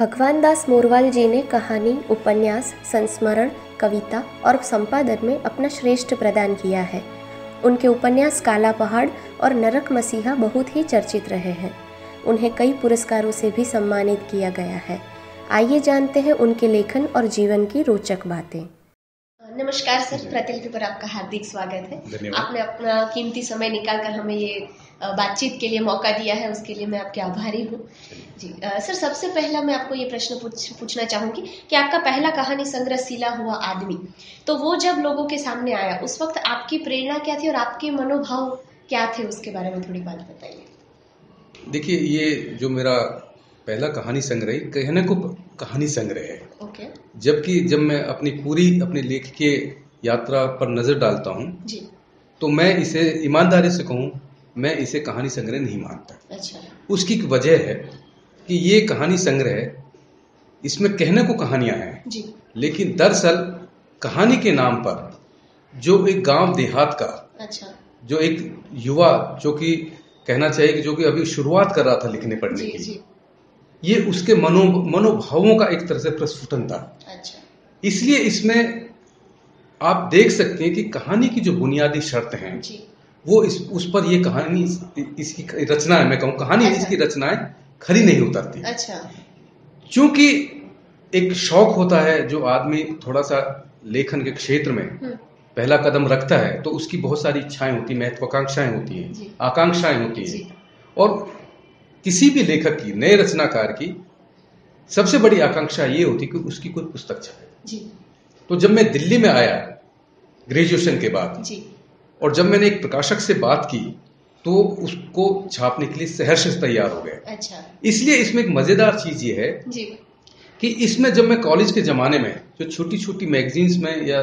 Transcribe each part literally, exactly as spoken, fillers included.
भगवान दास मोरवाल जी ने कहानी, उपन्यास, संस्मरण, कविता और संपादन में अपना श्रेष्ठ प्रदान किया है। उनके उपन्यास काला पहाड़ और नरक मसीहा बहुत ही चर्चित रहे हैं। उन्हें कई पुरस्कारों से भी सम्मानित किया गया है। आइए जानते हैं उनके लेखन और जीवन की रोचक बातें। नमस्कार सर, प्रतिलिपि पर आपका हार्दिक स्वागत है। आपने अपना कीमती समय निकालकर हमें ये बातचीत के लिए मौका दिया है, उसके लिए मैं आपके आभारी हूँ जी। आ, सर सबसे पहला मैं आपको ये प्रश्न पूछ पूछना चाहूँगी कि आपका पहला कहानी संग्रह सिला हुआ आदमी, तो वो जब लोगों के सामने आया उस वक्त आपकी प्रेरणा क्या थी और आपके मनोभाव क्या थे, उसके बारे में थोड़ी बात बताइए। देखिए, ये जो मेरा पहला कहानी संग्रह, कहने को कहानी संग्रह है okay. जबकि जब मैं अपनी पूरी अपने लेख के यात्रा पर नजर डालता हूँ तो मैं इसे ईमानदारी से कहूँ, मैं इसे कहानी संग्रह नहीं मानता। अच्छा। उसकी एक वजह है कि ये कहानी संग्रह है, इसमें कहने को कहानियां हैं जी। लेकिन दरअसल कहानी के नाम पर जो एक गांव देहात का अच्छा। जो एक युवा, जो कि कहना चाहिए कि जो कि अभी शुरुआत कर रहा था लिखने पढ़ने की, जी। ये उसके मनो मनोभावों का एक तरह से प्रस्फुटन था। अच्छा। इसलिए इसमें आप देख सकते हैं कि कहानी की जो बुनियादी शर्त हैं वो इस उस पर ये कहानी, इसकी रचना है, मैं कहूँ कहानी अच्छा। इसकी रचनाएं खरी नहीं उतरती। अच्छा। क्योंकि एक शौक होता है, जो आदमी थोड़ा सा लेखन के क्षेत्र में पहला कदम रखता है तो उसकी बहुत सारी इच्छाएं होती, महत्वाकांक्षाएं होती हैं, आकांक्षाएं होती हैं। और किसी भी लेखक की, नए रचनाकार की सबसे बड़ी आकांक्षा ये होती कि उसकी कोई पुस्तक छपे। तो जब मैं दिल्ली में आया ग्रेजुएशन के बाद जी। और जब मैंने एक प्रकाशक से बात की तो उसको छापने के लिए सहर्ष तैयार हो गए। अच्छा। इसलिए इसमें एक मजेदार चीज ये है जी। कि इसमें जब मैं कॉलेज के जमाने में जो छोटी छोटी मैगजीन्स में या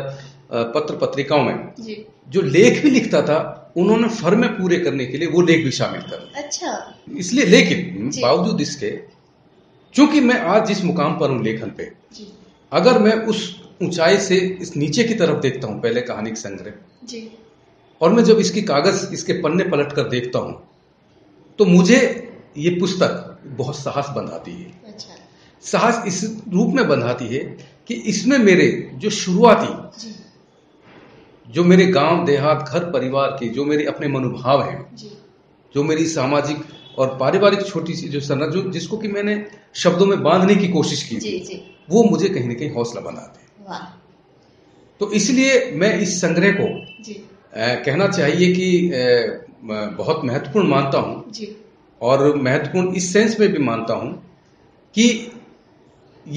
पत्र पत्रिकाओं में जी। जो लेख भी लिखता था, उन्होंने फर्में पूरे करने के लिए वो लेख भी शामिल कर। अच्छा। इसलिए लेकिन बावजूद इसके, क्योंकि मैं आज जिस मुकाम पर हूँ लेखन पे जी। अगर मैं उस ऊंचाई से इस नीचे की तरफ देखता हूँ पहले कहानी के संग्रह जी। और मैं जब इसकी कागज, इसके पन्ने पलट कर देखता हूँ तो मुझे ये पुस्तक बहुत साहस बंधाती है। अच्छा। साहस इस रूप में बंधाती है कि इसमें मेरे जो शुरुआती, जो मेरे गांव देहात, घर परिवार के जो मेरे अपने मनोभाव हैं जी। जो मेरी सामाजिक और पारिवारिक छोटी सी जो सनद, जो जिसको कि मैंने शब्दों में बांधने की कोशिश की जी, जी। वो मुझे कहीं ना कहीं हौसला बनाते हैं। तो इसलिए मैं इस संग्रह को आ, कहना चाहिए कि आ, बहुत महत्वपूर्ण मानता हूँ। और महत्वपूर्ण इस सेंस में भी मानता हूँ कि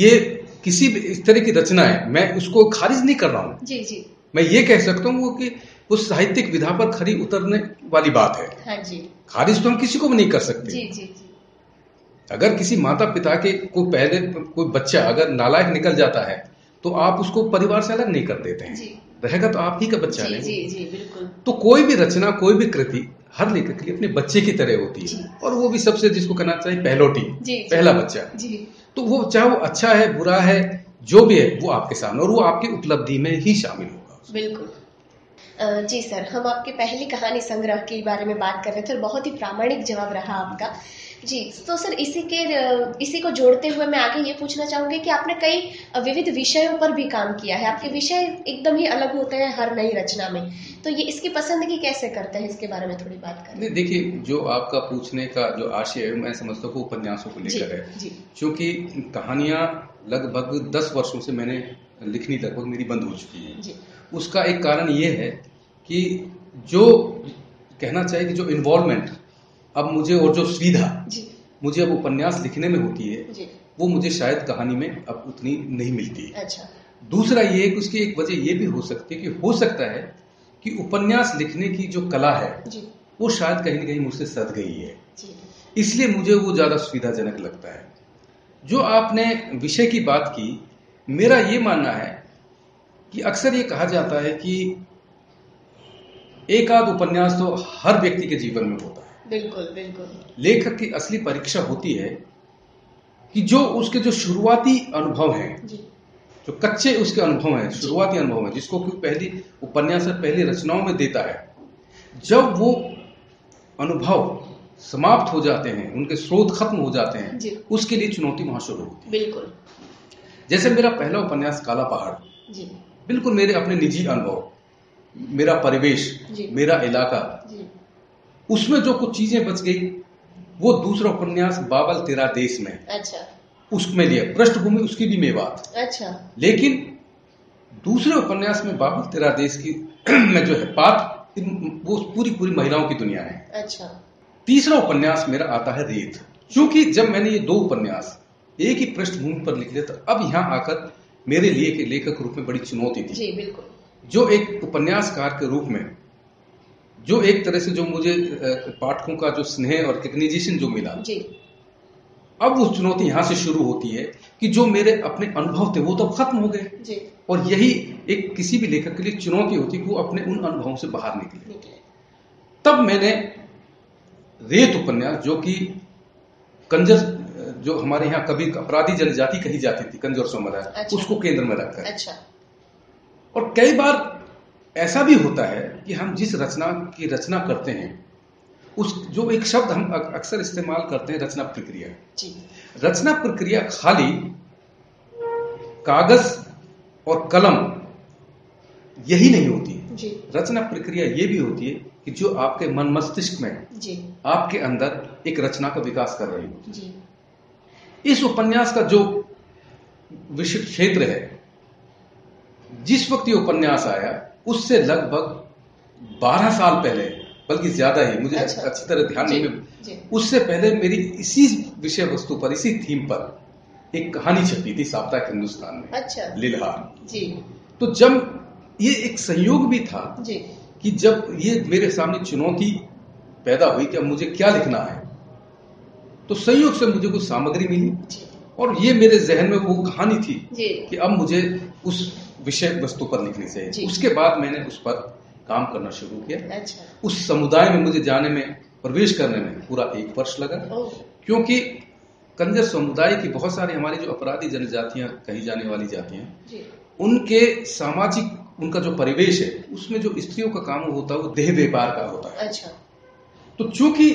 ये किसी भी इस तरह की रचना है, मैं उसको खारिज नहीं कर रहा हूँ। मैं ये कह सकता हूँ कि उस साहित्यिक विधा पर खरी उतरने वाली बात है। हाँ जी। खारिज तो हम किसी को भी नहीं कर सकते जी, जी, जी। अगर किसी माता पिता के को पहले कोई बच्चा अगर नालायक निकल जाता है तो आप उसको परिवार से अलग नहीं कर देते हैं जी। रहेगा तो आप ही का बच्चा जी, जी, जी, बिल्कुल। तो कोई भी रचना, कोई भी कृति हर लेखक के लिए अपने बच्चे की तरह होती है। और वो भी सबसे, जिसको कहना चाहिए पहलोटी, पहला बच्चा। तो वो चाहे वो अच्छा है, बुरा है, जो भी है वो आपके सामने, और वो आपकी उपलब्धि में ही शामिल हो। बिल्कुल जी। सर, हम आपके पहली कहानी संग्रह के बारे में बात कर रहे थे और बहुत ही प्रामाणिक जवाब रहा आपका जी। तो सर इसी के इसी को जोड़ते हुए मैं आगे ये पूछना चाहूँगी कि आपने कई विविध विषयों पर भी काम किया है। आपके विषय एकदम ही अलग होते हैं हर नई रचना में, तो ये इसकी पसंदगी कैसे करते हैं, इसके बारे में थोड़ी बात करें। देखिए, जो आपका पूछने का जो आशय है, मैं समझता हूँ उपन्यासों को लेकर है, क्योंकि कहानियाँ लगभग दस वर्षों से मैंने लिखनी लगभग मेरी बंद हो चुकी है। उसका एक कारण ये है कि जो कहना चाहिए कि जो इन्वॉल्वमेंट अब मुझे और जो सुविधा मुझे अब उपन्यास लिखने में होती है वो मुझे शायद कहानी में अब उतनी नहीं मिलती है। अच्छा। दूसरा ये है कि उसकी एक वजह ये भी हो सकती है कि हो सकता है कि उपन्यास लिखने की जो कला है वो शायद कहीं ना कहीं मुझसे सद गई है, इसलिए मुझे वो ज्यादा सुविधाजनक लगता है। जो आपने विषय की बात की, मेरा ये मानना है कि अक्सर ये कहा जाता है कि एक आध उपन्यास तो हर व्यक्ति के जीवन में होता है। बिल्कुल बिल्कुल। लेखक की असली परीक्षा होती है कि जो उसके जो शुरुआती अनुभव हैं, जो कच्चे उसके अनुभव हैं, शुरुआती अनुभव हैं, जिसको कि पहली उपन्यास और पहली रचनाओं में देता है, जब वो अनुभव समाप्त हो जाते हैं, उनके स्रोत खत्म हो जाते हैं, उसके लिए चुनौती वहां शुरू होती है। बिल्कुल, जैसे मेरा पहला उपन्यास काला पहाड़, जी बिल्कुल मेरे अपने निजी अनुभव, मेरा परिवेश, मेरा इलाका, उसमें जो कुछ चीजें बच गई वो दूसरा उपन्यास बाबल तेरा देश में, अच्छा उसमें लिया, पृष्ठभूमि उसकी भी मेवात, अच्छा लेकिन दूसरे उपन्यास में बाबल तेरा देश की में जो है पात्र वो पूरी पूरी महिलाओं की दुनिया है। अच्छा तीसरा उपन्यास मेरा आता है रेत, क्योंकि जब मैंने ये दो उपन्यास एक ही पृष्ठभूमि पर लिख लिया तो अब यहाँ आकर मेरे लिए के लेखक रूप में बड़ी चुनौती थी। जी बिल्कुल, जो एक उपन्यासकार के रूप में जो एक तरह से जो मुझे पाठकों का जो स्नेह और रिकग्निशन जो मिला, जी अब वो चुनौती यहाँ से शुरू होती है कि जो मेरे अपने अनुभव थे वो तो खत्म हो गए, और यही एक किसी भी लेखक के लिए चुनौती होती है कि वो अपने उन अनुभवों से बाहर निकले। तब मैंने रेत उपन्यास, जो कि कंजर, जो हमारे यहाँ कभी अपराधी जनजाति कही जाती थी, कंजर समुदाय, अच्छा। उसको केंद्र में रखा, अच्छा। और कई बार ऐसा भी होता है कि हम जिस रचना की रचना करते हैं उस जो एक शब्द हम अक्सर इस्तेमाल करते हैं रचना प्रक्रिया, रचना प्रक्रिया खाली कागज और कलम यही नहीं होती जी। रचना प्रक्रिया ये भी होती है कि जो आपके मन मस्तिष्क में जी। आपके अंदर एक रचना का विकास कर रही हो जी। इस उपन्यास का जो विशिष्ट क्षेत्र है, जिस वक्त ये उपन्यास आया उससे लगभग बारह साल पहले, बल्कि ज्यादा ही, मुझे अच्छी अच्छा तरह ध्यान जी, नहीं जी। उससे पहले मेरी इसी विषय वस्तु पर, इसी थीम पर एक कहानी छपी थी साप्ताहिक हिंदुस्तान में, अच्छा। लीला जी। तो जब ये एक संयोग भी था जी। कि जब ये मेरे सामने चुनौती पैदा हुई कि अब मुझे क्या लिखना है, तो संयोग से मुझे कुछ सामग्री मिली और ये मेरे जहन में वो कहानी थी कि अब मुझे उस विषय वस्तु पर लिखनी चाहिए। उसके बाद मैंने उस पर काम करना शुरू किया, अच्छा। उस समुदाय में मुझे जाने में, प्रवेश करने में पूरा एक वर्ष लगा, क्योंकि कंजर समुदाय की बहुत सारी हमारी जो अपराधी जनजातियां कही जाने वाली जातियां, उनके सामाजिक, उनका जो परिवेश है उसमें जो स्त्रियों का काम होता है वो देह व्यापार का होता है, अच्छा। तो चूंकि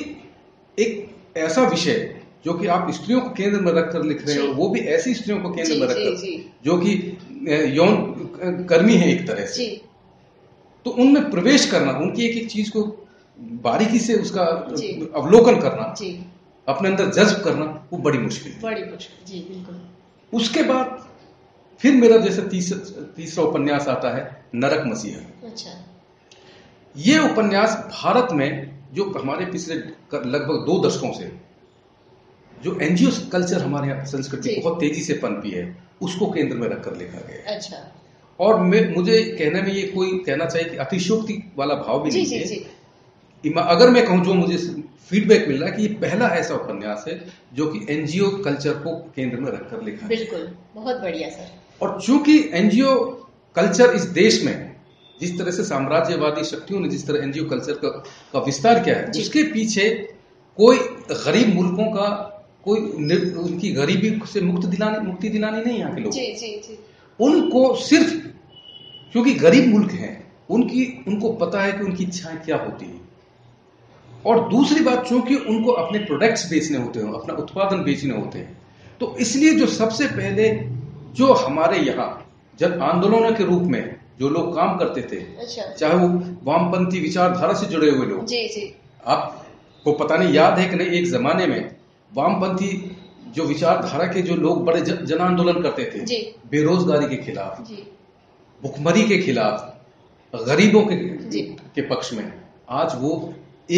एक ऐसा विषय जो कि आप स्त्रियों को केंद्र में रखकर लिख रहे हैं, वो भी ऐसी स्त्रियों को केंद्र में रखकर जो कि यौन कर्मी है एक तरह से, तो उनमें प्रवेश करना, उनकी एक एक चीज को बारीकी से उसका अवलोकन करना, अपने अंदर जज्ब करना, वो बड़ी मुश्किल है, बड़ी मुश्किल जी, बिल्कुल। उसके बाद फिर मेरा जैसे तीसरा उपन्यास आता है नरक मसीहा, अच्छा। ये उपन्यास भारत में जो हमारे पिछले लगभग दो दशकों से जो एनजीओ कल्चर हमारे यहाँ संस्कृति बहुत तेजी से पनपी है, उसको केंद्र में रखकर लिखा गया, अच्छा। और मैं, मुझे कहने में ये कोई कहना चाहिए कि अतिशयोक्ति वाला भाव भी जी, नहीं जी, है जी। अगर मैं कहूँ जो मुझे फीडबैक मिल रहा है कि ये पहला ऐसा उपन्यास है जो कि एनजीओ कल्चर को केंद्र में रखकर लिखा, बिल्कुल, बहुत बढ़िया सर। और चूंकि एनजीओ कल्चर इस देश में जिस तरह से साम्राज्यवादी शक्तियों ने जिस तरह एनजीओ कल्चर का, का विस्तार किया है, उसके पीछे कोई गरीब मुल्कों का कोई उनकी गरीबी से मुक्त दिलाने मुक्ति दिलानी नहीं यहाँ के लोग, उनको सिर्फ क्योंकि गरीब मुल्क हैं, उनकी उनको पता है कि उनकी इच्छाएं क्या होती है। और दूसरी बात, चूंकि उनको अपने प्रोडक्ट्स बेचने होते हैं, अपना उत्पादन बेचने होते हैं, तो इसलिए जो सबसे पहले जो हमारे यहाँ जन आंदोलनों के रूप में जो लोग काम करते थे, अच्छा। चाहे वो वामपंथी विचारधारा से जुड़े हुए लोग, जी, जी। आपको पता नहीं याद है कि नहीं, एक जमाने में वामपंथी जो विचारधारा के जो लोग बड़े जन आंदोलन करते थे, बेरोजगारी के खिलाफ, भुखमरी के खिलाफ, गरीबों के के पक्ष में, आज वो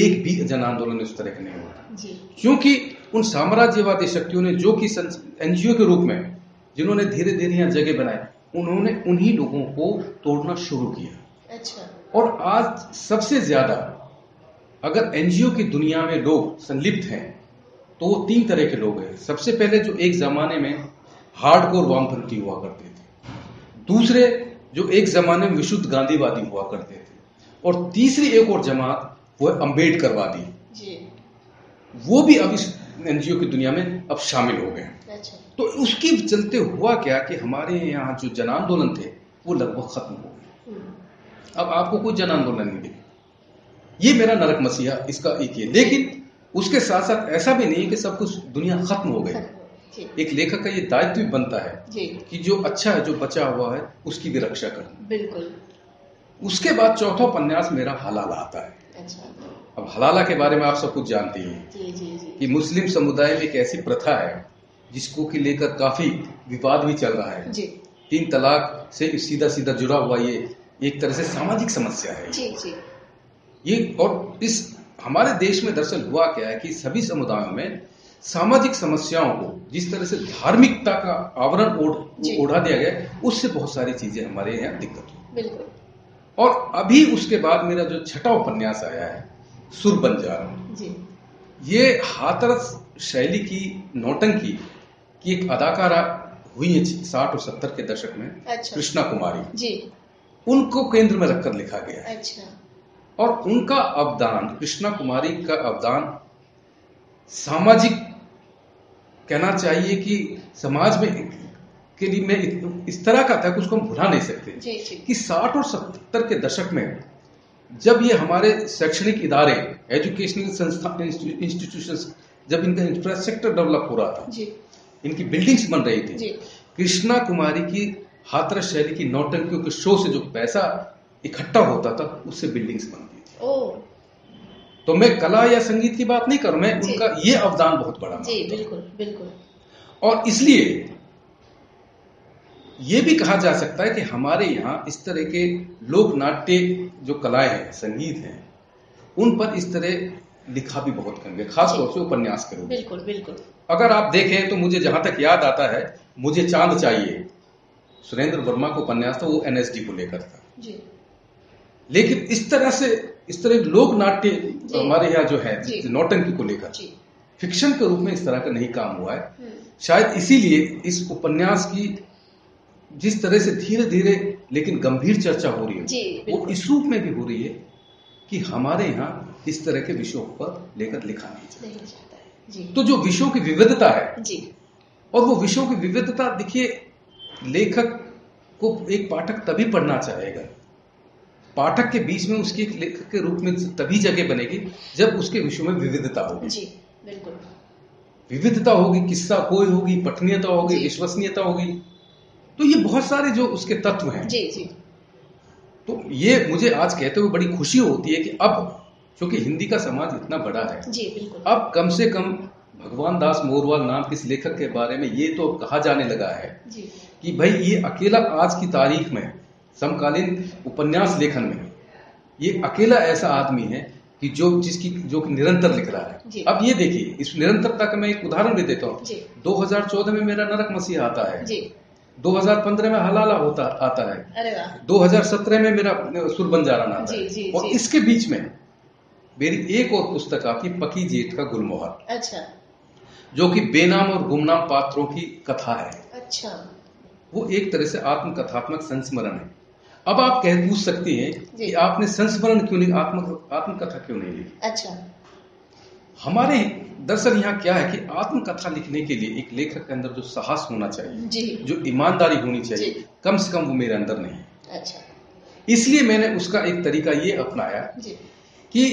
एक भी जन आंदोलन उस तरह का नहीं होता, क्योंकि उन साम्राज्यवादी शक्तियों ने जो कि एनजीओ के रूप में जिन्होंने धीरे धीरे यहाँ जगह बनाई, उन्होंने उन्हीं लोगों को तोड़ना शुरू किया, अच्छा। और आज सबसे ज्यादा अगर एनजीओ की दुनिया में लोग संलिप्त हैं तो वो तीन तरह के लोग हैं। सबसे पहले जो एक जमाने में हार्डकोर वामपंथी हुआ करते थे, दूसरे जो एक जमाने में विशुद्ध गांधीवादी हुआ करते थे, और तीसरी एक और जमात वो है अम्बेडकरवादी जी। वो भी अब इस एनजीओ की दुनिया में अब शामिल हो गए, अच्छा। तो उसके चलते हुआ क्या कि हमारे यहाँ जो जन आंदोलन थे वो लगभग खत्म हो गए, अब आपको कोई जन आंदोलन नहीं दिखे। ये मेरा नरक मसीहा इसका एक है, लेकिन उसके साथ साथ ऐसा भी नहीं कि सब कुछ दुनिया खत्म हो गई। एक लेखक का ये दायित्व भी बनता है कि जो अच्छा है, जो बचा हुआ है, उसकी भी रक्षा करना। बिल्कुल। उसके बाद चौथा उपन्यास मेरा हलाला आता है। अच्छा। अब हलाला के बारे में आप सब कुछ जानती हैं। जी, जी, जी। कि मुस्लिम समुदाय में एक ऐसी प्रथा है जिसको कि लेकर काफी विवाद भी चल रहा है। जी। तीन तलाक से सीधा सीधा जुड़ा हुआ ये एक तरह से सामाजिक समस्या है। जी, जी। ये और इस हमारे देश में दरअसल हुआ क्या है कि सभी समुदायों में सामाजिक समस्याओं को जिस तरह से धार्मिकता का आवरण ओढ़ा दिया गया, उससे बहुत सारी चीजें हमारे यहाँ दिक्कत हुई। बिल्कुल। और अभी उसके बाद मेरा जो छठा उपन्यास आया है सुर बंजारा जी, ये हाथरस शैली की नौटंकी की एक अदाकारा हुई है साठ और सत्तर के दशक में। अच्छा। कृष्णा कुमारी जी, उनको केंद्र में रखकर लिखा गया है। अच्छा। और उनका अवदान, कृष्णा कुमारी का अवदान सामाजिक कहना चाहिए कि समाज में के लिए में इस तरह का था कि उसको हम भुला नहीं सकते। जी, जी। कि साठ और सत्तर के दशक में जब ये हमारे शैक्षणिक इदारे, एजुकेशनल संस्थान, इंस्टीट्यूशंस, जब इनका इंफ्रास्ट्रक्चर डेवलप हो रहा था, जी। इनकी बिल्डिंग्स बन रही थी, कृष्णा कुमारी की हाथरस शैली की नौटंकियों के शो से जो पैसा इकट्ठा होता था उससे बिल्डिंग्स बनती थी। ओ। तो मैं कला या संगीत की बात नहीं कर रहा, मैं उनका ये अवदान बहुत बड़ा। जी, बिल्कुल बिल्कुल। और इसलिए ये भी कहा जा सकता है कि हमारे यहाँ इस तरह के लोक नाट्य जो कलाएं हैं, संगीत हैं, उन पर इस तरह लिखा भी बहुत कम है, खासतौर से उपन्यास के रूप में। बिल्कुल बिल्कुल। अगर आप देखें तो मुझे जहां तक याद आता है, मुझे चांद चाहिए, सुरेंद्र वर्मा का उपन्यास था, वो एन एस डी को लेकर था। जी। लेकिन इस तरह से इस तरह लोक नाट्य हमारे यहाँ जो है नौटंकी को लेकर फिक्शन के रूप में इस तरह का नहीं काम हुआ है। शायद इसीलिए इस उपन्यास की जिस तरह से धीरे धीरे लेकिन गंभीर चर्चा हो रही है, वो इस रूप में भी हो रही है कि हमारे यहाँ इस तरह के विषयों पर लेकर लिखा नहीं जाता है। जी। तो जो विषयों की विविधता है, जी। और वो विषयों की विविधता देखिए, लेखक को एक पाठक तभी पढ़ना चाहेगा, पाठक के बीच में उसकी एक लेखक के रूप में तभी जगह बनेगी जब उसके विषयों में विविधता होगी। जी, बिल्कुल। विविधता होगी, किस्सा कोई होगी, पठनीयता होगी, विश्वसनीयता होगी, तो ये बहुत सारे जो उसके तत्व हैं। जी, जी। तो ये मुझे आज कहते हुए बड़ी खुशी होती है कि अब क्योंकि हिंदी का समाज इतना बड़ा है। जी, बिल्कुल। अब कम से कम भगवान दास मोरवाल नाम के इस लेखक के बारे में ये तो कहा जाने लगा है। जी। कि भाई ये अकेला आज की तारीख में समकालीन उपन्यास लेखन में ये अकेला ऐसा आदमी है कि जो जिसकी जो निरंतर लिख रहा है। अब ये देखिए, इस निरंतरता का मैं एक उदाहरण भी देता हूँ। दो हजार चौदह में मेरा नरक मसीहा आता है, दो हजार पंद्रह में हलाला होता आता है, दो हजार सत्रह में मेरा सुर बंजारा आता है। जी, जी, और जी। इसके बीच में मेरी एक और पुस्तक आती, पकी जेठ का गुलमोहर। अच्छा। जो कि बेनाम और गुमनाम पात्रों की कथा है। अच्छा। वो एक तरह से आत्मकथात्मक संस्मरण है। अब आप कह पूछ सकती हैं कि आपने संस्मरण क्यों नहीं, आत्म आत्मकथा क्यों नहीं लिखी? अच्छा। हमारे दरअसल यहाँ क्या है कि आत्मकथा लिखने के लिए एक लेखक के अंदर जो साहस होना चाहिए, जो ईमानदारी होनी चाहिए, कम से कम वो मेरे अंदर नहीं है। अच्छा। इसलिए मैंने उसका एक तरीका ये अपनाया कि,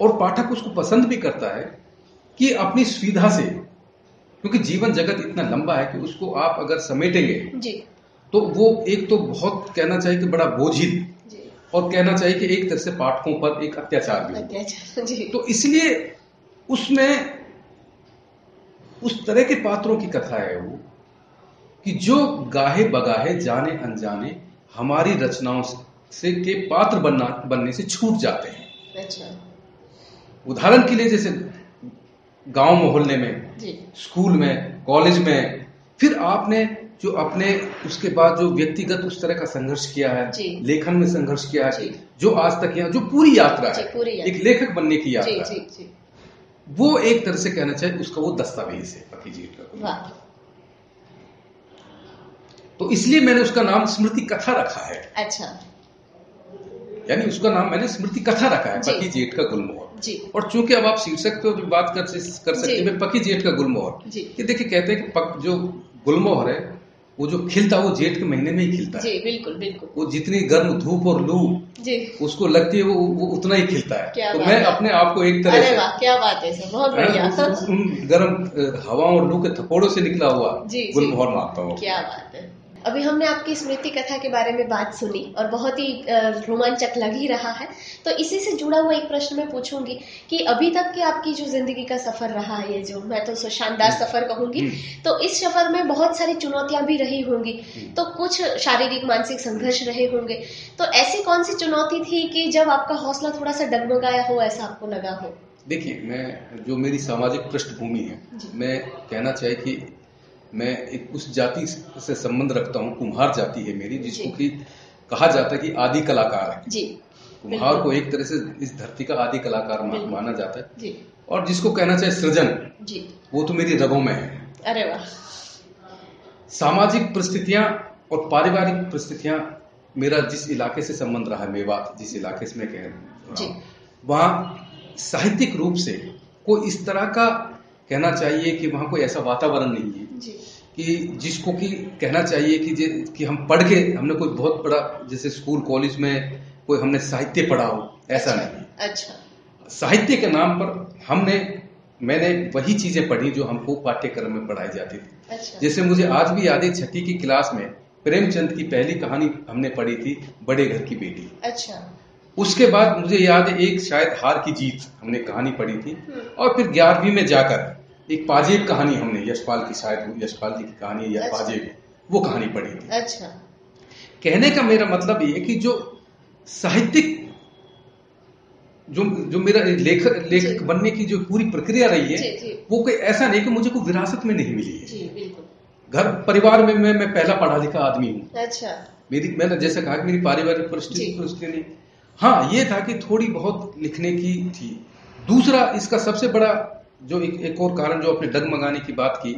और पाठक उसको पसंद भी करता है, कि अपनी सुविधा से, क्योंकि जीवन जगत इतना लंबा है कि उसको आप अगर समेटेंगे तो वो एक तो बहुत कहना चाहिए कि बड़ा बोझिल, और कहना चाहिए कि एक तरह से पाठकों पर एक अत्याचार भी। तो इसलिए उसमें उस तरह के पात्रों की कथा है वो, कि जो गाहे बगाहे जाने अनजाने हमारी रचनाओं से के पात्र बनना बनने से छूट जाते हैं। अच्छा। उदाहरण के लिए जैसे गांव मोहल्ले में, स्कूल में, कॉलेज में, फिर आपने जो अपने उसके बाद जो व्यक्तिगत उस तरह का संघर्ष किया है, लेखन में संघर्ष किया है, जो आज तक किया, जो पूरी यात्रा है, पूरी यात्रा। एक लेखक बनने की यात्रा, जी, जी, जी। वो एक तरह से कहना चाहिए उसका वो दस्तावेज है, पति जी का। तो इसलिए मैंने उसका नाम स्मृति कथा रखा है। अच्छा। यानी उसका नाम मैंने स्मृति कथा रखा है, पकी जेठ का गुलमोहर। और चूंकि अब आप शीर्षक पे बात कर सकते हैं, पकी जेठ का गुलमोहर, ये देखिए कहते हैं कि जो गुलमोहर है वो जो खिलता है वो जेठ के महीने में ही खिलता है। जी बिल्कुल बिल्कुल। वो जितनी गर्म धूप और लू जी उसको लगती है वो, वो उतना ही खिलता है। तो मैं अपने आप को एक तरह, अरे वाह क्या बात है सर, बहुत बढ़िया, उन गर्म हवा और लू के थपोड़ों से निकला हुआ गुलमोहर मानता हूँ। क्या बात है। अभी हमने आपकी स्मृति कथा के बारे में बात सुनी और बहुत ही रोमांचक लग ही रहा है, तो इसी से जुड़ा हुआ एक प्रश्न मैं पूछूंगी कि अभी तक की आपकी जो जिंदगी का सफर रहा है, ये जो मैं तो शानदार सफर कहूंगी, तो इस सफर में बहुत सारी चुनौतियां भी रही होंगी, तो कुछ शारीरिक मानसिक संघर्ष रहे होंगे, तो ऐसी कौन सी चुनौती थी कि जब आपका हौसला थोड़ा सा डगमगाया हो, ऐसा आपको लगा हो? देखिए, मैं जो मेरी सामाजिक पृष्ठभूमि है, मैं कहना चाहिए कि मैं एक उस जाति से संबंध रखता हूँ, कुम्हार जाति है मेरी, जिसको कि कहा जाता है कि आदि कलाकार है। जी, कुम्हार को एक तरह से इस धरती का आदि कलाकार माना जाता है। जी, और जिसको कहना चाहिए सृजन, जी, वो तो मेरी रगों में है। अरे वाह। सामाजिक परिस्थितियां और पारिवारिक परिस्थितियां, मेरा जिस इलाके से संबंध रहा है, मेवात जिस इलाके से मैं कह रहा हूँ, वहाँ साहित्यिक रूप से कोई इस तरह का कहना चाहिए कि वहाँ कोई ऐसा वातावरण नहीं है जी। कि जिसको कि कहना चाहिए कि कि हम पढ़ के हमने कोई बहुत बड़ा, जैसे स्कूल कॉलेज में कोई हमने साहित्य पढ़ा हो, ऐसा अच्छा, नहीं। अच्छा। साहित्य के नाम पर हमने मैंने वही चीजें पढ़ी जो हमको पाठ्यक्रम में पढ़ाई जाती थी। अच्छा। जैसे मुझे आज भी याद है, छठी की क्लास में प्रेमचंद की पहली कहानी हमने पढ़ी थी, बड़े घर की बेटी। अच्छा। उसके बाद मुझे याद है एक शायद हार की जीत हमने कहानी पढ़ी थी, और फिर ग्यारहवीं में जाकर एक पाजेब कहानी हमने यशपाल की, शायद यशपाल जी की कहानी या अच्छा। पाजेब, वो कहानी पढ़ी थी। अच्छा। कहने का मेरा मतलब ये कि जो साहित्यिक जो जो मेरा लेखक लेखक बनने की जो पूरी प्रक्रिया रही है, जी, जी। वो कोई ऐसा नहीं कि मुझे कोई विरासत में नहीं मिली है। जी, बिल्कुल। घर परिवार में मैं, मैं पहला पढ़ा लिखा आदमी हूँ। अच्छा। मेरी, मैंने जैसे कहा कि मेरी पारिवारिक परिस्थिति, हाँ ये था कि थोड़ी बहुत लिखने की थी। दूसरा, इसका सबसे बड़ा जो एक, एक और कारण जो आपने डगमगाने की बात की,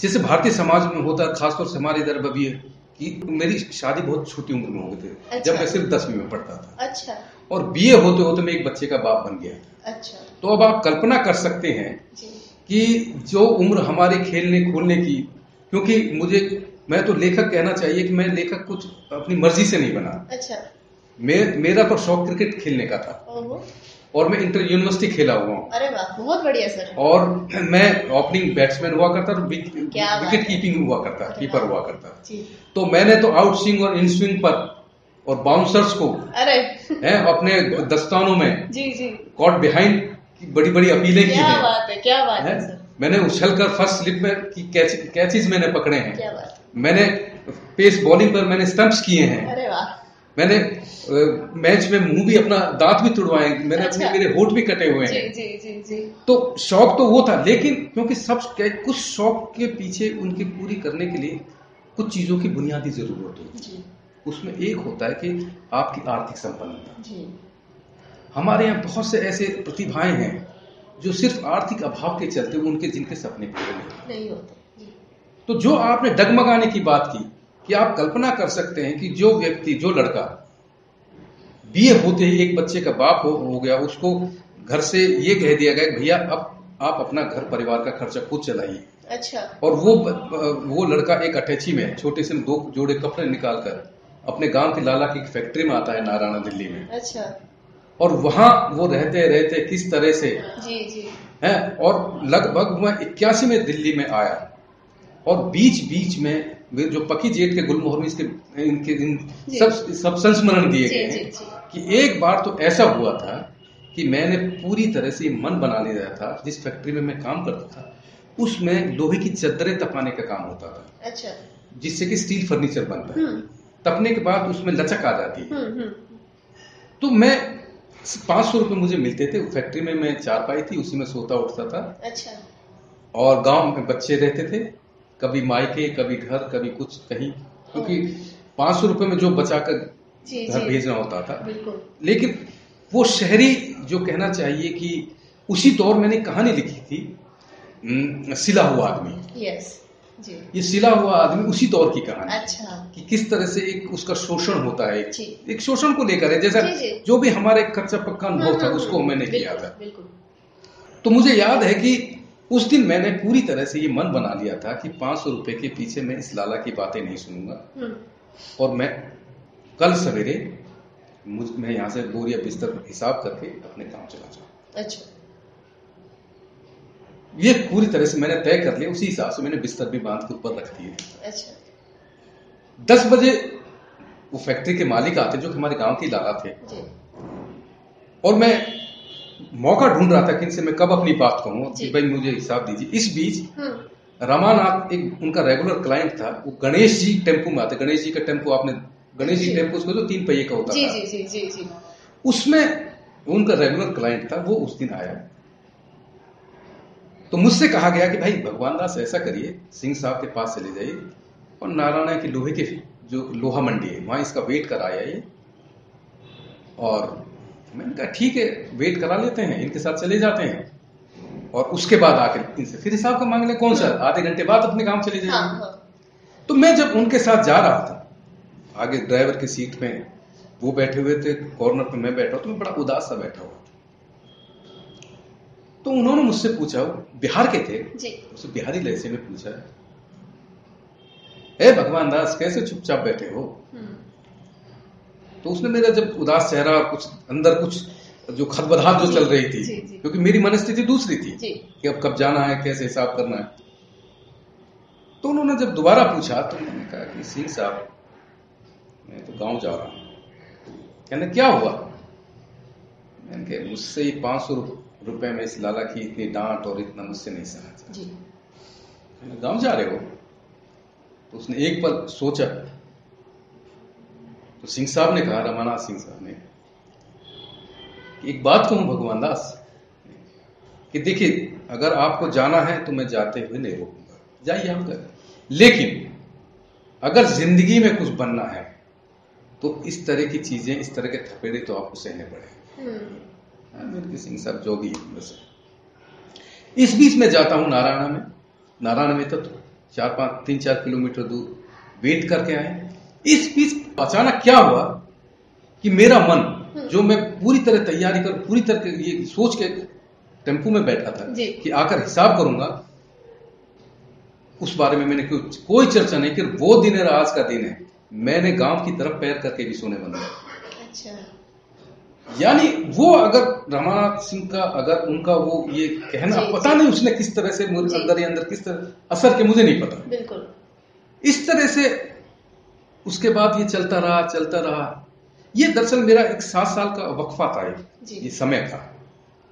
जैसे भारतीय समाज में होता है, खासतौर से हमारे इधर अभी है कि मेरी शादी बहुत छोटी उम्र में हो गई थी। अच्छा। जब मैं सिर्फ दसवीं में पढ़ता था। अच्छा। और बीए होते होते मैं एक बच्चे का बाप बन गया। अच्छा। तो अब आप कल्पना कर सकते हैं कि जो उम्र हमारे खेलने खोलने की, क्योंकि मुझे, मैं तो लेखक कहना चाहिए कि मैं लेखक कुछ अपनी मर्जी से नहीं बना। अच्छा। मे, मेरा तो शौक क्रिकेट खेलने का था, और मैं इंटर यूनिवर्सिटी खेला हुआ हूँ। अरे वाह, बहुत बढ़िया सर। और मैं ओपनिंग बैट्समैन हुआ करता था, विकेट कीपिंग हुआ करता, कीपर हुआ करता था। तो मैंने तो आउट स्विंग और इन स्विंग पर और बाउंसर्स को, अरे है, अपने दस्तानों में जी जी कॉट बिहाइंड की बड़ी बड़ी अपीलें की। क्या बात है, क्या बात है। मैंने उछल कर फर्स्ट स्लिप में कैचेज मैंने पकड़े हैं। क्या बात है। मैंने पेस बॉलिंग पर मैंने स्टंप्स किए हैं। अरे वाह। मैंने मैच में मुंह भी, अपना दांत भी तुड़वाए मैंने। अच्छा। अपने मेरे होठ भी कटे हुए हैं। जी, जी, जी, जी। तो शौक तो वो था, लेकिन क्योंकि सब कुछ शौक के पीछे उनकी पूरी करने के लिए कुछ चीजों की बुनियादी जरूरत होती है। उसमें एक होता है कि आपकी आर्थिक संपन्नता। हमारे यहाँ बहुत से ऐसे प्रतिभाएं हैं जो सिर्फ आर्थिक अभाव के चलते उनके, जिनके सपने पूरे नहीं, नहीं होते। तो जो आपने डगमगाने की बात की, कि आप कल्पना कर सकते हैं कि जो व्यक्ति, जो लड़का बीए होते ही एक बच्चे का बाप हो, हो गया, उसको घर से ये कह दिया गया भैया अब आप अपना घर परिवार का खर्चा खुद चलाइए। अच्छा। और वो वो लड़का एक अटैची में, छोटे से दो जोड़े कपड़े निकाल कर अपने गाँव की लाला की फैक्ट्री में आता है, नारायणा दिल्ली में। अच्छा। और वहाँ वो रहते रहते किस तरह से जी जी है, और लगभग मैं इक्यासी में दिल्ली में आया, और बीच बीच में वे जो पकी जेठ के गुलमोहर में इसके इनके इन सब सब संस्मरण दिए गए हैं कि एक बार तो ऐसा हुआ था कि मैंने पूरी तरह से मन बना लिया था, जिस फैक्ट्री में मैं काम करता था उसमें लोहे की चद्दरें तपाने का काम होता था। अच्छा। जिससे कि स्टील फर्नीचर बनता है, तपने के बाद उसमें लचक आ जाती है। तो मैं पाँच सौ रुपये मुझे मिलते थे, फैक्ट्री में मैं चारपाई थी उसी में सोता उठता था। अच्छा। और गांव में बच्चे रहते थे, कभी मायके, कभी घर, कभी कुछ कहीं, क्योंकि पाँच सौ रुपये में जो बचा कर घर भेजना होता था। लेकिन वो शहरी जो कहना चाहिए कि उसी दौर मैंने कहानी लिखी थी, सिला हुआ आदमी। यस जी। ये सिला हुआ आदमी उसी दौर की कहानी। अच्छा। कि किस तरह से एक उसका शोषण होता है, एक शोषण को लेकर है, जैसा जो भी हमारे कच्चा पक्का अनुभव था उसको मैंने किया था। तो मुझे याद है कि उस दिन मैंने पूरी तरह से ये मन बना लिया था कि पांच सौ रुपए के पीछे मैं इस लाला की बातें नहीं सुनूंगा और मैं कल सवेरे मुझ मैं यहाँ से बोरिया बिस्तर हिसाब करके अपने काम चला जाऊँ। अच्छा। ये पूरी तरह से मैंने तय कर लिया, उसी हिसाब से मैंने बिस्तर भी बांध के ऊपर रख दिए। अच्छा। दस बजे वो फैक्ट्री के मालिक आते जो कि हमारे गांव के लाला थे और मैं मौका ढूंढ रहा था कि इनसे मैं कब अपनी बात कहूँ कि भाई मुझे हिसाब दीजिए। इस बीच रामानाथ एक उनका रेगुलर क्लाइंट था, वो गणेश जी टेम्पो में आते। गणेश जी का टेम्पो आपने गणेश जी टेम्पो उसको जो तीन पहिए का होता जी, था जी, जी, जी। उसमें उनका रेगुलर क्लाइंट था, वो उस दिन आया तो मुझसे कहा गया कि भाई भगवान दास ऐसा करिए सिंह साहब के पास चले जाइए और नारायण के लोहे के जो लोहा मंडी है वहां इसका वेट करा आइए। और मैंने कहा ठीक है वेट करा लेते हैं, इनके साथ चले जाते हैं और उसके बाद आकर इनसे फिर हिसाब का मांग ले। कौन सर आधे घंटे बाद अपने काम चले जाइए। हाँ। तो मैं जब उनके साथ जा रहा था आगे ड्राइवर की सीट में वो बैठे हुए थे, कॉर्नर पे मैं बैठा तो मैं बड़ा उदास सा बैठा हुआ था। तो उन्होंने मुझसे पूछा, बिहार के थे मुझसे बिहारी लहजे में पूछा, हे भगवान दास कैसे चुपचाप बैठे हो। तो उसने मेरा जब उदास चेहरा और कुछ अंदर कुछ जो खदबदहाट जो चल रही थी जी, जी, क्योंकि मेरी मनस्थिति दूसरी थी कि अब कब जाना है कैसे हिसाब करना है। तो उन्होंने जब दोबारा पूछा तो मैंने कहा कि सिंह साहब मैं तो गांव जा रहा हूं। कहने क्या हुआ? मैंने कहा मुझसे ये पांच सौ रुपए में इस लाला की इतनी डांट और इतना मुझसे नहीं सहा। गांव जा रहे हो? तो उसने एक पल सोचा तो सिंह साहब ने कहा, रामानाथ सिंह साहब ने, एक बात कहूं भगवान दास कि देखिए अगर आपको जाना है तो मैं जाते हुए नहीं रोकूंगा, जाइए आप कर, लेकिन अगर जिंदगी में कुछ बनना है तो इस तरह की चीजें इस तरह के थपेड़े तो आपको सहने पड़ेंगे। सिंह साहब जोगी वैसे। इस बीच में जाता हूं नारायणा में। नारायणा में तो चार पांच तीन चार किलोमीटर दूर वेट करके आए। इस बीच अचानक क्या हुआ कि मेरा मन जो मैं पूरी तरह तैयारी कर पूरी तरह ये सोच के टेम्पो में बैठा था कि आकर हिसाब करूंगा, उस बारे में मैंने कुछ कोई चर्चा नहीं की। वो दिन है आज का दिन है, मैंने गांव की तरफ पैर करके भी सोने बंद। अच्छा। यानी वो अगर रामानाथ सिंह का अगर उनका वो ये कहना पता नहीं उसने किस तरह से मुझे अंदर ही अंदर किस तरह असर के मुझे नहीं पता। बिल्कुल। इस तरह से उसके बाद ये चलता रहा चलता रहा। ये दरअसल मेरा एक सात साल का वक्फा था, ये समय था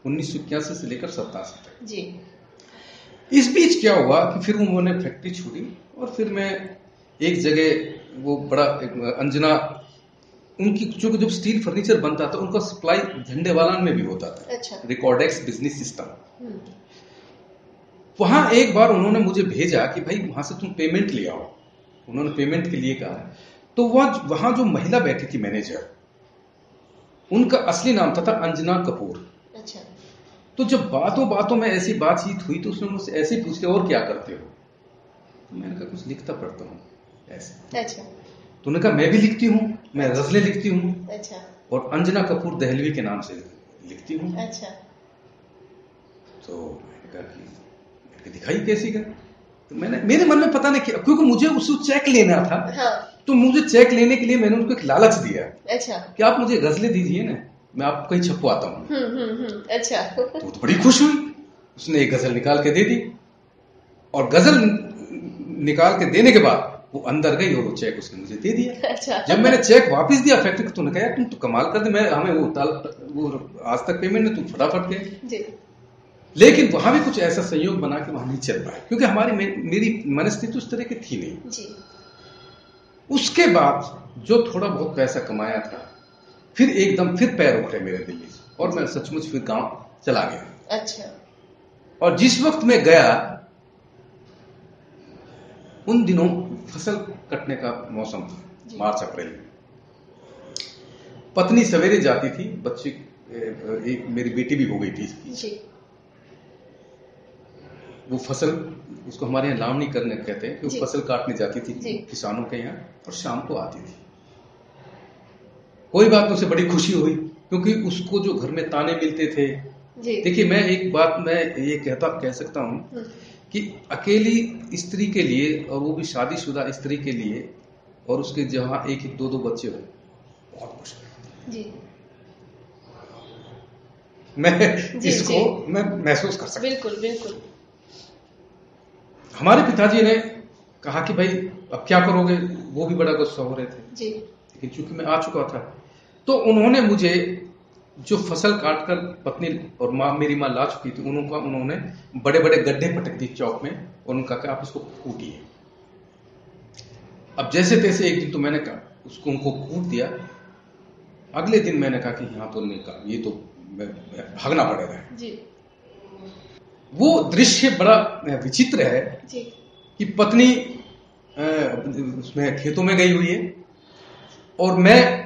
उन्नीस सौ इक्यासी से लेकर सतासी तक जी। इस बीच क्या हुआ कि फिर उन्होंने फैक्ट्री छोड़ी और फिर मैं एक जगह वो बड़ा अंजना उनकी चूंकि जब स्टील फर्नीचर बनता था उनका सप्लाई झंडे वालान में भी होता था। अच्छा। रिकॉर्डेक्स बिजनेस सिस्टम, वहां एक बार उन्होंने मुझे भेजा कि भाई वहां से तुम पेमेंट ले आओ। उन्होंने पेमेंट के लिए कहा तो वह वहां जो महिला बैठी थी मैनेजर, उनका असली नाम था, था अंजना कपूर। अच्छा। तो जब बातों बातों में ऐसी बातचीत हुई तो उसने मुझसे ऐसे पूछ लिया और क्या करते हो? तो मैंने कहा कुछ लिखता पढ़ता हूँ ऐसे। अच्छा। तो उन्होंने कहा मैं भी लिखती हूँ, मैं गजलें लिखती हूँ। अच्छा। और अंजना कपूर दहलवी के नाम से लिखती हूँ। अच्छा। तो मैंने कहा कि दिखाई कैसी कर? तो मैंने मेरे मन में पता नहीं किया क्योंकि मुझे उससे चेक लेना था। हाँ। तो मुझे चेक लेने के लिए मैंने उनको एक लालच दिया। अच्छा। कि आप मुझे गजलें दीजिए ना, मैं आपको कहीं छपवाता हूँ। अच्छा। तो बड़ी खुश हुई, उसने एक गजल निकाल के दे दी और गजल निकाल के देने के बाद वो अंदर गई और वो चेक उसने मुझे दे दिया। अच्छा। जब मैंने चेक वापस दिया फैक्ट्री को तो उन्होंने कहा तुम तो कमाल कर दे, मैं हमें वो, वो आज तक पेमेंट नहीं, तुम फटाफट गए। लेकिन वहां भी कुछ ऐसा संयोग बना कि वहां नहीं चल पाया क्योंकि हमारी मेरी मनस्थिति उस तरह की थी नहीं जी। उसके बाद जो थोड़ा बहुत पैसा कमाया था फिर एकदम फिर पैर उठे मेरे दिल्ली और मैं सचमुच फिर गाँव चला गया। अच्छा। और जिस वक्त मैं गया उन दिनों फसल कटने का मौसम था, मार्च अप्रैल में। पत्नी सवेरे जाती थी, बच्ची एक मेरी बेटी भी हो गई थी जी। वो फसल उसको हमारे यहाँ लावनी करने कहते हैं कि वो फसल काटने जाती थी किसानों के यहाँ और शाम को आती थी। कोई बात, उसे बड़ी खुशी हुई क्योंकि उसको जो घर में ताने मिलते थे देखिए मैं एक बात मैं ये कहता कह सकता हूँ कि अकेली स्त्री के लिए, और वो भी शादीशुदा स्त्री के लिए, और उसके जहाँ एक एक दो दो बच्चे हो, बहुत मुश्किल जी। मैं जी, इसको जी। मैं महसूस कर सकता। बिल्कुल बिल्कुल। हमारे पिताजी ने कहा कि भाई अब क्या करोगे, वो भी बड़ा गुस्सा हो रहे थे जी। लेकिन चूंकि मैं आ चुका था तो उन्होंने मुझे जो फसल काट कर पत्नी और माँ मेरी माँ ला चुकी थी, उनका उन्होंने बड़े बड़े गड्ढे पटक दिए चौक में, और उनका कहा आप इसको कूटिए। अब जैसे तैसे एक दिन तो मैंने कहा उसको उनको कूट दिया। अगले दिन मैंने कहा कि यहाँ तो नहीं कहा, ये तो मैं, मैं भागना पड़ेगा जी। वो दृश्य बड़ा विचित्र है जी। कि पत्नी उसमें खेतों में गई हुई है और मैं,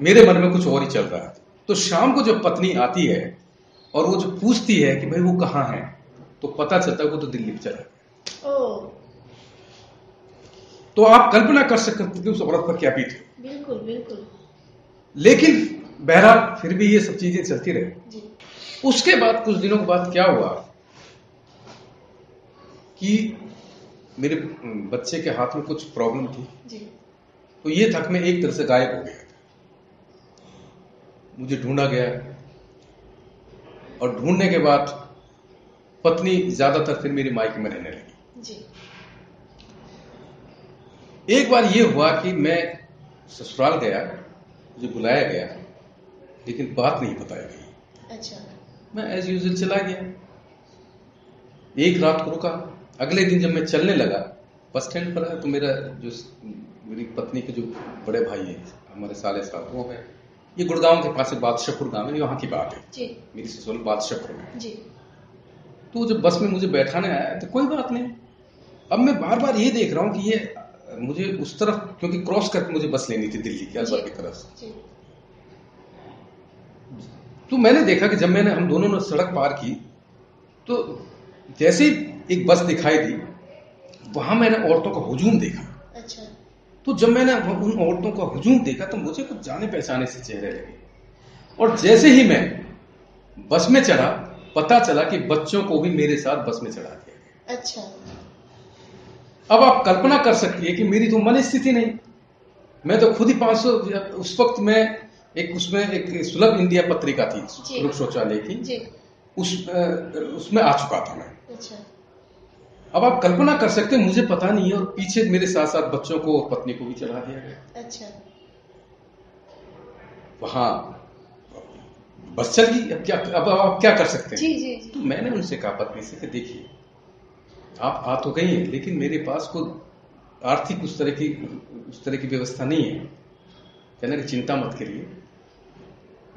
मेरे मन में कुछ और ही चल रहा है। तो शाम को जब पत्नी आती है और वो जो पूछती है कि भाई वो कहाँ है, तो पता चलता है वो तो दिल्ली चला। तो आप कल्पना कर सकते उस औरत पर क्या बीती। बिल्कुल बिल्कुल। लेकिन बहरहाल फिर भी ये सब चीजें चलती रही। उसके बाद कुछ दिनों के बाद क्या हुआ कि मेरे बच्चे के हाथ में कुछ प्रॉब्लम थी जी। तो ये थक में एक तरह से गायब हो गया। मुझे ढूंढा गया और ढूंढने के बाद पत्नी ज्यादातर फिर मेरी मायके में रहने लगी जी। एक बार ये हुआ कि मैं ससुराल गया, मुझे बुलाया गया, लेकिन बात नहीं बताई गई। अच्छा। मैं एज यूजुअल चला गया, एक रात को रुका। अगले दिन जब मैं चलने लगा बस स्टैंड पर है, तो मेरा जो मेरी पत्नी के जो बड़े भाई हैं हमारे साले साथ, वो गए। ये गुड़गांव के पास एक बादशाहपुर गाँव है, वहाँ की बात है जी। मेरी ससुराल बादशाहपुर में जी। तो जब बस में मुझे बैठाने आया तो कोई बात नहीं। अब मैं बार बार ये देख रहा हूँ कि ये मुझे उस तरफ, क्योंकि क्रॉस करके मुझे बस लेनी थी दिल्ली की अलवर की तरफ से। तो मैंने देखा कि जब मैंने हम दोनों ने सड़क पार की तो जैसे ही एक बस दिखाई दी, वहां मैंने औरतों का हुजूम देखा। अच्छा। तो जब मैंने उन औरतों का हुजूम देखा तो मुझे कुछ जाने पहचाने से चेहरे लगे, और जैसे ही मैं बस में चढ़ा पता चला कि बच्चों को भी मेरे साथ बस में चढ़ा दिया गया। अच्छा। अब आप कल्पना कर सकती है कि मेरी तो मन स्थिति नहीं, मैं तो खुद ही पांच सौ उस वक्त में एक उसमें एक सुलभ इंडिया पत्रिका थी शौचालय की, उस उसमें आ चुका था मैं। अच्छा। अब आप कल्पना कर सकते हैं मुझे पता नहीं है, और पीछे मेरे साथ साथ बच्चों को और पत्नी को भी चढ़ा दिया गया। अच्छा। वहाँ बस चल गई। अब क्या अब आप क्या कर सकते हैं जी, जी, जी। तो मैंने उनसे कहा, पत्नी से, देखिए आप आ तो गई है, लेकिन मेरे पास कोई आर्थिक उस तरह की उस तरह की व्यवस्था नहीं है। कहना कि चिंता मत करिए,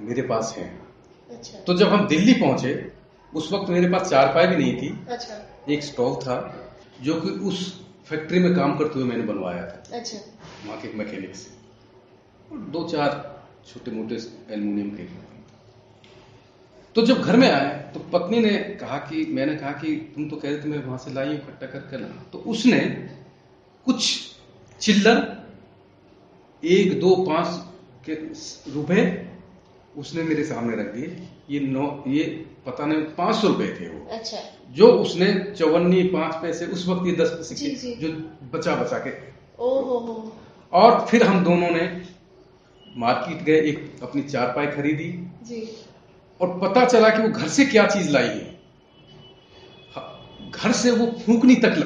मेरे पास है। अच्छा। तो जब हम दिल्ली पहुंचे उस वक्त मेरे पास चारपाई भी नहीं थी। अच्छा। एक स्टोव था जो कि उस फैक्ट्री में काम करते हुए मैंने बनवाया था। अच्छा। वहाँ के मैकेनिक से, और दो चार छोटे मोटे एल्यूमिनियम के। तो जब घर में आए तो पत्नी ने कहा कि मैंने कहा कि तुम तो कह रहे थे मैं वहां से लाई हूँ इकट्ठा करके ला, तो उसने कुछ चिल्लर एक दो पांच के रुपए उसने मेरे सामने रख दिए। ये नौ ये पता नहीं पांच सौ रुपए थे वो। अच्छा। जो उसने चौवन्नी पांच पैसे उस वक्त ये दस पैसे जो बचा बचा के। ओहो। और फिर हम दोनों ने मार्केट गए, एक अपनी चारपाई खरीदी जी। और पता चला कि वो घर से क्या चीज लाई है। घर से वो फूकनी तक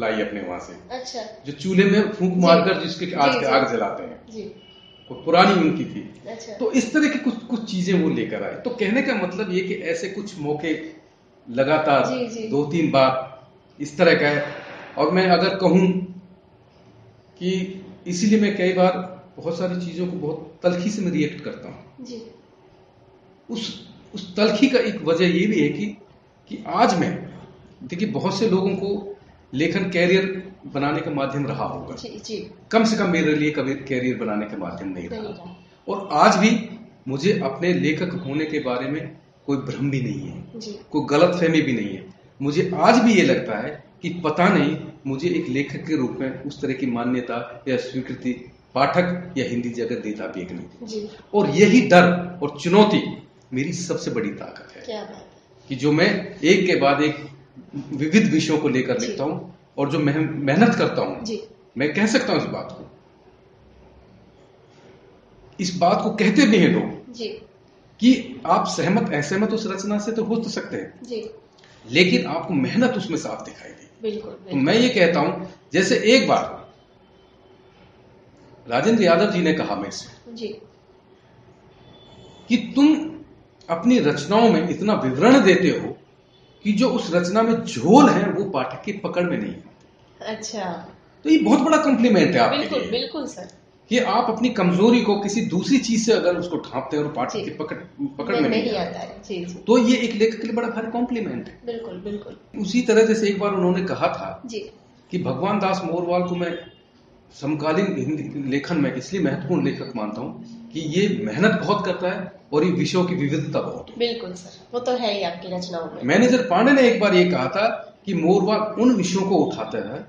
लाई अपने वहां से। अच्छा। जो चूल्हे में फूंक मारकर जिसके आज आग जलाते हैं जी। पुरानी उनकी थी। अच्छा। तो इस तरह की कुछ कुछ चीजें वो लेकर आए। तो कहने का मतलब ये कि ऐसे कुछ मौके लगातार जी, जी। दो तीन बार इस तरह का है। और मैं अगर कहूं कि इसीलिए मैं कई बार बहुत सारी चीजों को बहुत तल्खी से मैं रिएक्ट करता हूं जी। उस उस तल्खी का एक वजह ये भी है कि कि आज मैं, देखिए बहुत से लोगों को लेखन कैरियर बनाने का माध्यम रहा होगा जी, जी। कम से कम मेरे लिए कभी कैरियर बनाने का माध्यम नहीं रहा, और आज भी मुझे अपने लेखक होने के बारे में कोई भ्रम भी नहीं है जी। कोई गलत फहमी भी नहीं है। मुझे आज भी ये लगता है कि पता नहीं मुझे एक लेखक के रूप में उस तरह की मान्यता या स्वीकृति पाठक या हिंदी जगत देता भी नहीं। और यही डर और चुनौती मेरी सबसे बड़ी ताकत है। क्या बात है। कि जो मैं एक के बाद एक विविध विषयों को लेकर लिखता हूँ और जो मेह, मेहनत करता हूँ, मैं कह सकता हूँ इस बात को, इस बात को कहते भी हैं लोग जी। कि आप सहमत असहमत उस रचना से तो हो तो सकते हैं जी, लेकिन आपको मेहनत उसमें साफ दिखाई दी। बिल्कुल, बिल्कुल। तो मैं ये कहता हूँ, जैसे एक बार राजेंद्र यादव जी ने कहा मेरे से जी कि तुम अपनी रचनाओं में इतना विवरण देते हो कि जो उस रचना में झोल है वो पाठक की पकड़ में नहीं है। अच्छा, तो ये बहुत बड़ा कॉम्प्लीमेंट है आपके लिए। बिल्कुल बिल्कुल सर, कि आप अपनी कमजोरी को किसी दूसरी चीज से अगर उसको ढांपते हैं और पाठक की पकड़ पकड़ में नहीं आता है जी, जी। तो ये एक लेखक के लिए बड़ा भारी कॉम्प्लीमेंट है। बिल्कुल बिल्कुल। उसी तरह जैसे एक बार उन्होंने कहा था जी कि भगवान दास मोरवाल को मैं समकालीन लेखन में इसलिए महत्वपूर्ण लेखक मानता हूँ कि ये मेहनत बहुत करता है और ये विषयों की विविधता बहुत। बिल्कुल सर, वो तो है ही आपकी रचनाओं में। मैनेजर पांडे ने एक बार ये कहा था कि मोरवाल उन विषयों को उठाते हैं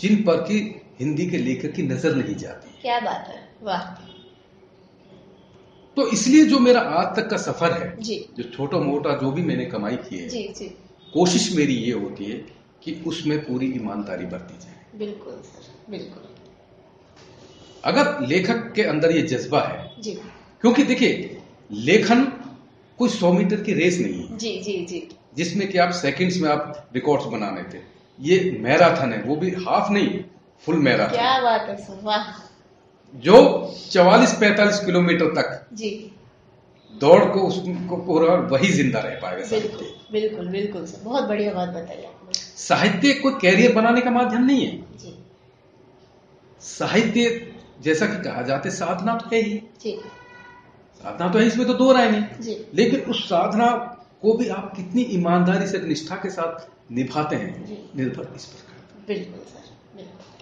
जिन पर की हिंदी के लेखक की नजर नहीं जाती। क्या बात है, वाह। तो इसलिए जो मेरा आज तक का सफर है जी, जो छोटा मोटा जो भी मैंने कमाई की है जी, जी। कोशिश मेरी ये होती है कि उसमें पूरी ईमानदारी बरती जाए। बिल्कुल सर, बिल्कुल। अगर लेखक के अंदर ये जज्बा है जी, क्योंकि देखिए लेखन कोई सौ मीटर की रेस नहीं है जी, जी, जी। जिसमें कि आप सेकेंड्स में आप रिकॉर्ड्स बना लेते। ये मैराथन है, वो भी हाफ नहीं, फुल मैराथन। क्या बात है सर, वाह। जो चवालीस पैंतालीस किलोमीटर तक जी दौड़ को उसको पूरा, वही जिंदा रह पाएगा। बिल्कुल बिल्कुल बिल्कुल सर, बहुत बढ़िया बात बताई आपने। साहित्य कोई कैरियर बनाने का माध्यम नहीं है जी। साहित्य जैसा कि कहा जाते साधना तो है ही जी, साधना तो है, इसमें तो दो राय नहीं। लेकिन उस साधना को भी आप कितनी ईमानदारी से निष्ठा के साथ निभाते हैं निर्भर इस पर। बिल्कुल सर, बिल्कुल।